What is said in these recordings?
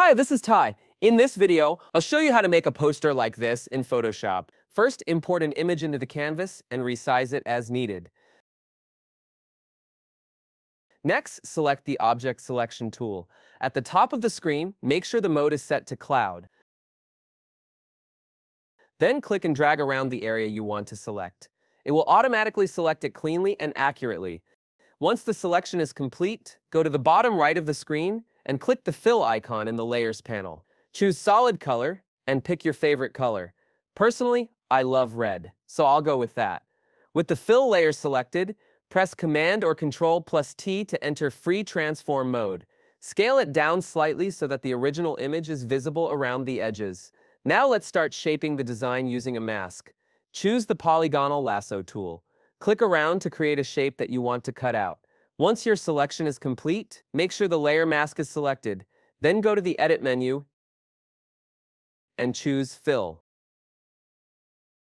Hi, this is Ty. In this video, I'll show you how to make a poster like this in Photoshop. First, import an image into the canvas and resize it as needed. Next, select the Object Selection tool. At the top of the screen, make sure the mode is set to Cloud. Then click and drag around the area you want to select. It will automatically select it cleanly and accurately. Once the selection is complete, go to the bottom right of the screen and click the Fill icon in the Layers panel. Choose Solid Color and pick your favorite color. Personally, I love red, so I'll go with that. With the Fill layer selected, press Command or Control plus T to enter Free Transform mode. Scale it down slightly so that the original image is visible around the edges. Now let's start shaping the design using a mask. Choose the Polygonal Lasso tool. Click around to create a shape that you want to cut out. Once your selection is complete, make sure the layer mask is selected. Then go to the Edit menu and choose Fill.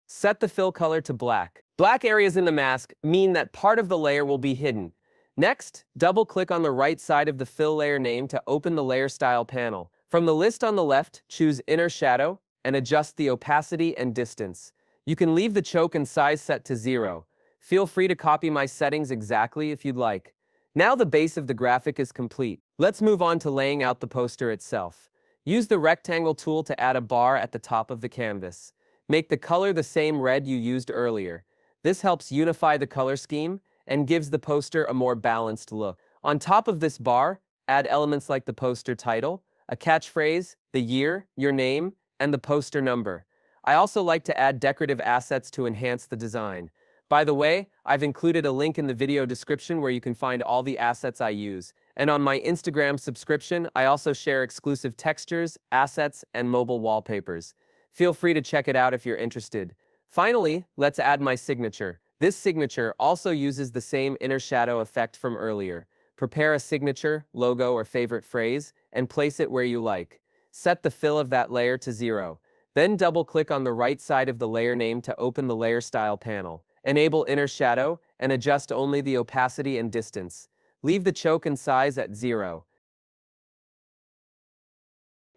Set the fill color to black. Black areas in the mask mean that part of the layer will be hidden. Next, double-click on the right side of the fill layer name to open the Layer Style panel. From the list on the left, choose Inner Shadow and adjust the opacity and distance. You can leave the choke and size set to 0. Feel free to copy my settings exactly if you'd like. Now the base of the graphic is complete. Let's move on to laying out the poster itself. Use the Rectangle tool to add a bar at the top of the canvas. Make the color the same red you used earlier. This helps unify the color scheme and gives the poster a more balanced look. On top of this bar, add elements like the poster title, a catchphrase, the year, your name, and the poster number. I also like to add decorative assets to enhance the design. By the way, I've included a link in the video description where you can find all the assets I use. And on my Instagram subscription, I also share exclusive textures, assets, and mobile wallpapers. Feel free to check it out if you're interested. Finally, let's add my signature. This signature also uses the same inner shadow effect from earlier. Prepare a signature, logo, or favorite phrase, and place it where you like. Set the fill of that layer to 0. Then double-click on the right side of the layer name to open the Layer Style panel. Enable Inner Shadow and adjust only the opacity and distance. Leave the choke and size at 0.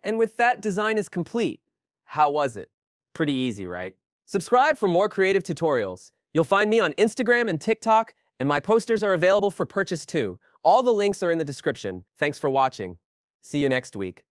And with that, design is complete. How was it? Pretty easy, right? Subscribe for more creative tutorials. You'll find me on Instagram and TikTok, and my posters are available for purchase too. All the links are in the description. Thanks for watching. See you next week.